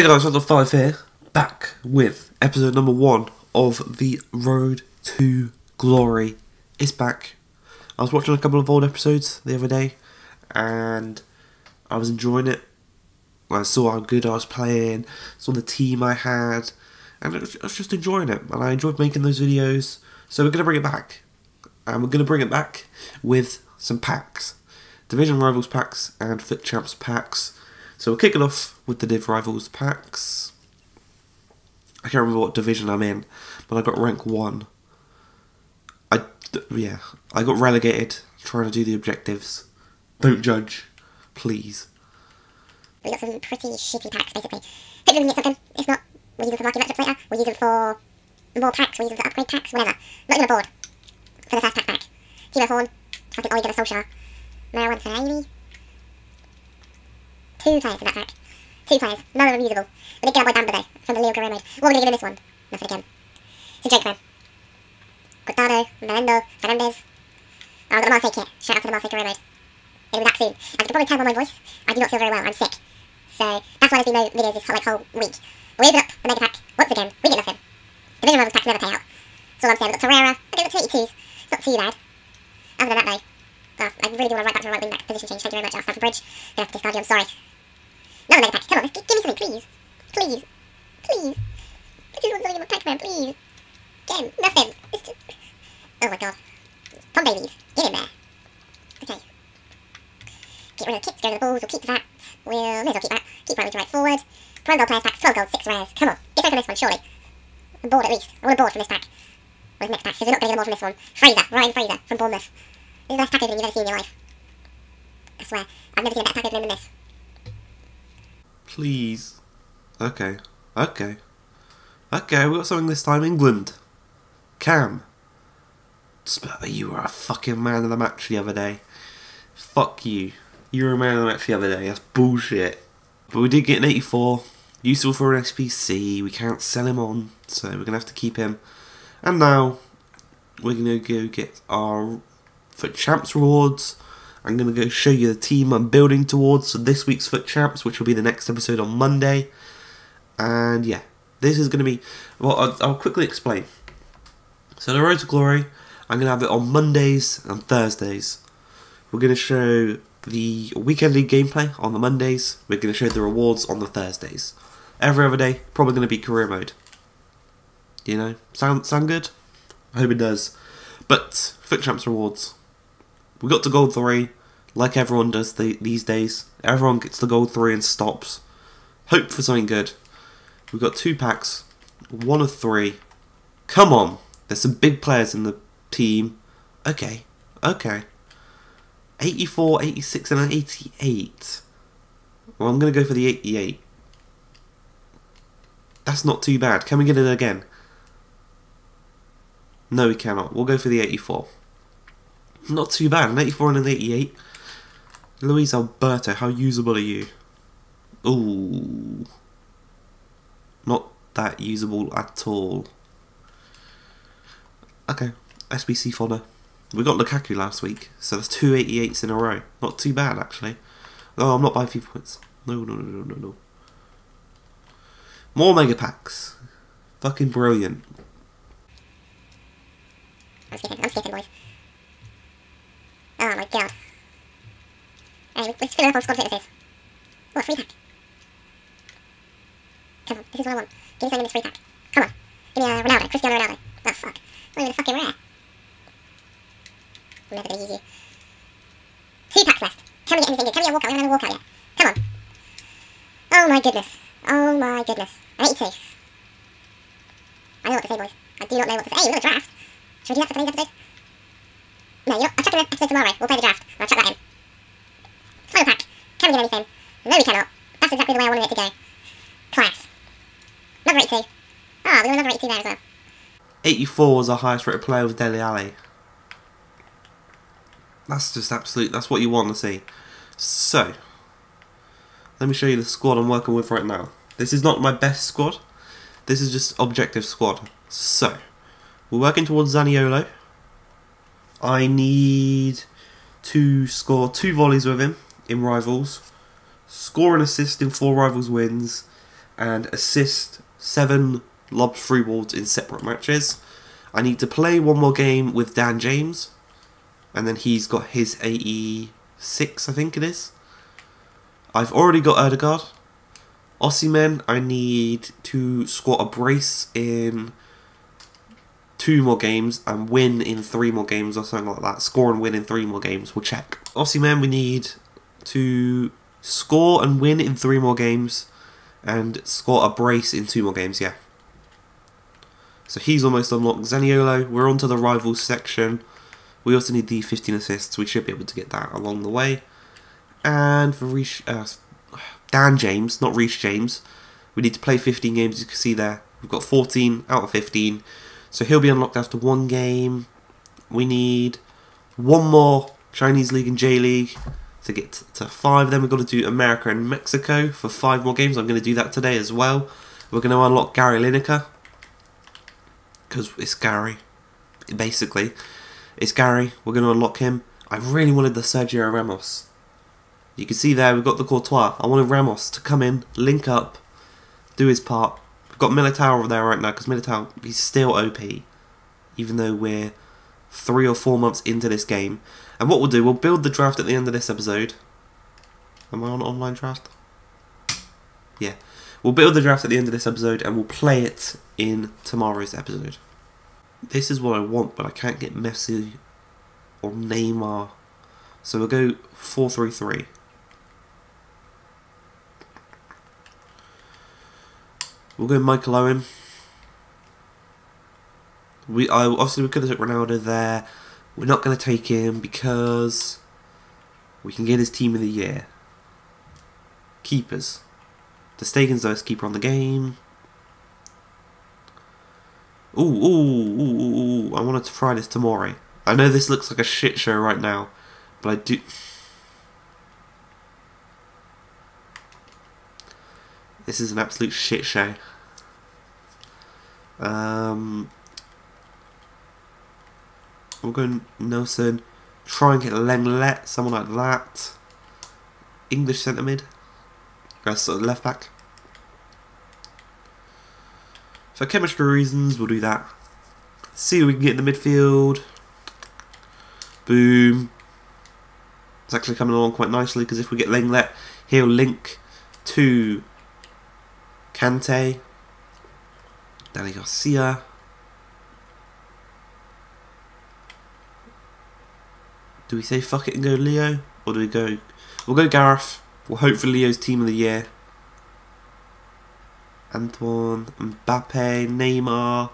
Hey guys, I'm Phyfedog5 here, back with episode number 1 of The Road to Glory. It's back. I was watching a couple of old episodes the other day, and I was enjoying it. I saw how good I was playing, saw the team I had, and I was just enjoying it. And I enjoyed making those videos, so we're going to bring it back. And we're going to bring it back with some packs. Division Rivals packs and FUT champs packs. So we're kicking off with the Div Rivals packs. I can't remember what division I'm in, but I got rank 1. I got relegated trying to do the objectives. Don't judge, please. We got some pretty shitty packs, basically. Hope you can get something. If not, we'll use them for market matchups later. We'll use them for more packs. We'll use them for upgrade packs, whatever. Not even a board for the first pack. Team of Horn. I think Odegaard and Solskjaer. Marijuana for Amy. 2 players in that pack. 2 players. None of them usable. We did get our boy Bamba though, from the Leo career mode. What are we going to give in this one? Nothing again. It's a joke, man. Cortado, Melendo, Fernandez. Oh, I've got the Marseille kit. Shout out to the Marseille career mode. It'll be back soon. As you can probably tell by my voice, I do not feel very well. I'm sick. So, that's why there's been no videos this whole week. We open up the mega pack. Once again, we get nothing. Division Rivals packs never pay out. That's all I'm saying. We've got Torreira. Okay, we've got 22s. It's not too bad. Other than that though, well, I really do want to write back to a right wing back position change. Thank you very much. I'll start from bridge. Gonna have to discard you, I'm sorry. Another mega pack. Come on, let's give me something, please. Please. Please. I just want something in my pack, man, please. Again, nothing. It's just... Oh my god. Tom Davies. Get in there. Okay. Get rid of the kicks, go to the balls. We'll keep that. We'll... Let's all keep that. Keep right wing to right forward. Prime gold players packs. 12 gold, 6 rares. Come on. Get over this one, surely. A board at least. I want a board from this pack. Or this next pack, because we're not going to get a board from this one. Fraser. Ryan Fraser from Bournemouth. This is the best pack opening you've ever seen in your life. I swear, I've never seen a better pack opening than this. Please. Okay, we got something this time. England. Cam. You were a fucking man of the match the other day. Fuck you. You were a man of the match the other day. That's bullshit. But we did get an 84. Useful for an SPC. We can't sell him on, so we're going to have to keep him. And now, we're going to go get our... FUT Champs rewards. I'm going to go show you the team I'm building towards for this week's FUT Champs, which will be the next episode on Monday. And yeah, this is going to be... Well, I'll quickly explain. So the Road to Glory, I'm going to have it on Mondays and Thursdays. We're going to show the Weekend League gameplay on the Mondays. We're going to show the rewards on the Thursdays. Every other day, probably going to be career mode. You know, sound good? I hope it does. But FUT Champs rewards. We got to gold 3, like everyone does these days. Everyone gets to gold 3 and stops. Hope for something good. We've got 2 packs, 1 of 3. Come on, there's some big players in the team. Okay. 84, 86, and an 88. Well, I'm going to go for the 88. That's not too bad. Can we get it again? No, we cannot. We'll go for the 84. Not too bad, an 84 and an 88. Luis Alberto, how usable are you? Ooh. Not that usable at all. Okay, SBC fodder. We got Lukaku last week, so that's 2 88s in a row. Not too bad, actually. Oh, I'm not by a few points. No. More mega packs. Fucking brilliant. I'm skipping, boys. Oh my god. Anyway, let's fill it up on squad fitnesses. Oh, a free pack. Come on, this is what I want. Give me something in this free pack. Come on. Give me Ronaldo, Cristiano Ronaldo. Oh fuck. Not even a fucking rare. I'm never gonna use you. 2 packs left. Can we get anything good? Can we get a walkout? We haven't had a walkout yet. Come on. Oh my goodness. An 82. I don't know what to say, boys. I do not know what to say. Hey, we've got a draft. Should we do that for today's episode? No, you know, I'll chuck in an episode tomorrow. We'll play the draft. And I'll chuck that in. Final pack. Can we get anything? No, we cannot. That's exactly the way I wanted it to go. Class. Another 82. Ah, we got another 82 there as well. 84 was our highest rated player with Dele Alli. That's just absolute. That's what you want to see. So, let me show you the squad I'm working with right now. This is not my best squad. This is just objective squad. So, we're working towards Zaniolo. I need to score 2 volleys with him in Rivals, score an assist in 4 Rivals wins, and assist 7 lob free wards in separate matches. I need to play one more game with Dan James, and then he's got his AE6, I think it is. I've already got Odegaard. Osimhen, I need to score a brace in 2 more games and win in 3 more games or something like that. Score and win in 3 more games, we'll check. Osimhen, we need to score and win in 3 more games and score a brace in 2 more games, yeah. So he's almost unlocked. Zaniolo, we're on to the Rivals section. We also need the 15 assists. We should be able to get that along the way. And for Dan James, not Reece James, we need to play 15 games, as you can see there. We've got 14 out of 15. So he'll be unlocked after 1 game. We need 1 more Chinese League and J League to get to 5. Then we've got to do America and Mexico for 5 more games. I'm going to do that today as well. We're going to unlock Gary Lineker, because it's Gary, basically. It's Gary, we're going to unlock him. I really wanted the Sergio Ramos. You can see there, we've got the Courtois. I wanted Ramos to come in, link up, do his part. We've got Militao over there right now, because Militao, he's still OP, even though we're 3 or 4 months into this game. And what we'll do, we'll build the draft at the end of this episode. Am I on online draft? Yeah. We'll build the draft at the end of this episode, and we'll play it in tomorrow's episode. This is what I want, but I can't get Messi or Neymar. So we'll go 4-3-3. We'll go Michael Owen. Obviously we could have took Ronaldo there. We're not going to take him because we can get his team of the year. Keepers. De Stegen's the best keeper on the game. Ooh, I wanted to try this tomorrow. I know this looks like a shit show right now, but I do... This is an absolute shit show. We're going Nelson. Try and get Lenglet, someone like that. English centre mid. Sort of left back. For chemistry reasons, we'll do that. See what we can get in the midfield. Boom. It's actually coming along quite nicely, because if we get Lenglet, he'll link to Kante, Dani Garcia, do we say fuck it and go Leo, or do we go, we'll go Gareth. We'll hope for Leo's team of the year. Antoine, Mbappe, Neymar.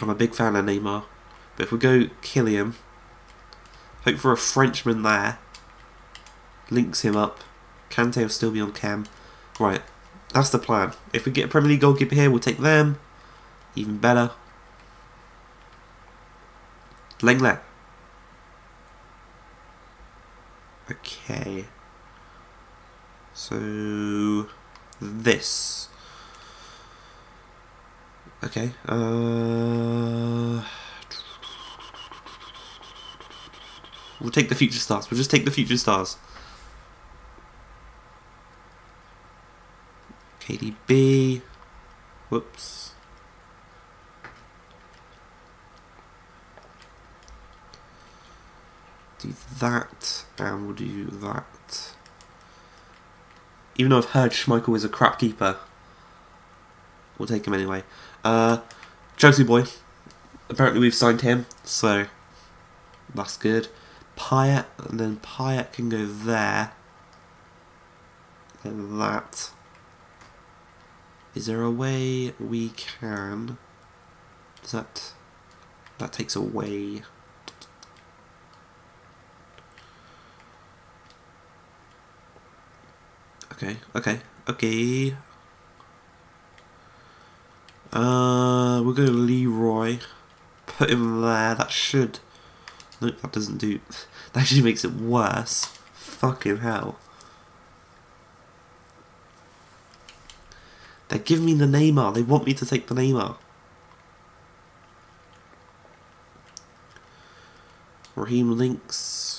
I'm a big fan of Neymar. But if we go Kylian, hope for a Frenchman there. Links him up. Kante will still be on cam. Right, that's the plan. If we get a Premier League goalkeeper here, we'll take them. Even better. Lenglet. Okay, so this, okay, we'll take the future stars, we'll just take the future stars, KDB, whoops, do that, and we'll do that. Even though I've heard Schmeichel is a crap keeper, we'll take him anyway. Josie Boy, apparently we've signed him, so that's good. Pyatt, and then Pyatt can go there. And that. Is there a way we can... Does that... That takes away... Okay. We'll go Leroy. Put him there. That should... Nope, that doesn't do... That actually makes it worse. Fucking hell. They're giving me the Neymar. They want me to take the Neymar. Raheem Links...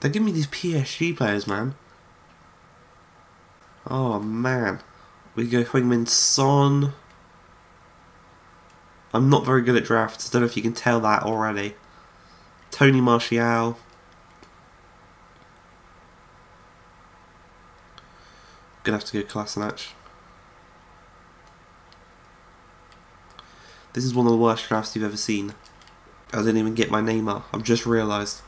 They're giving me these PSG players, man. Oh, man. We go Heung-min Son. I'm not very good at drafts. I don't know if you can tell that already. Tony Martial. Gonna have to go Kolasinac. This is one of the worst drafts you've ever seen. I didn't even get my Neymar. I've just realised.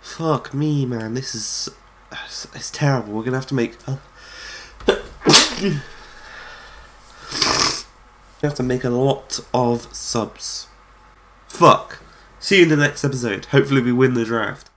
Fuck me, man. This is... it's terrible. We're gonna have to make... we have to make a lot of subs. Fuck. See you in the next episode. Hopefully we win the draft.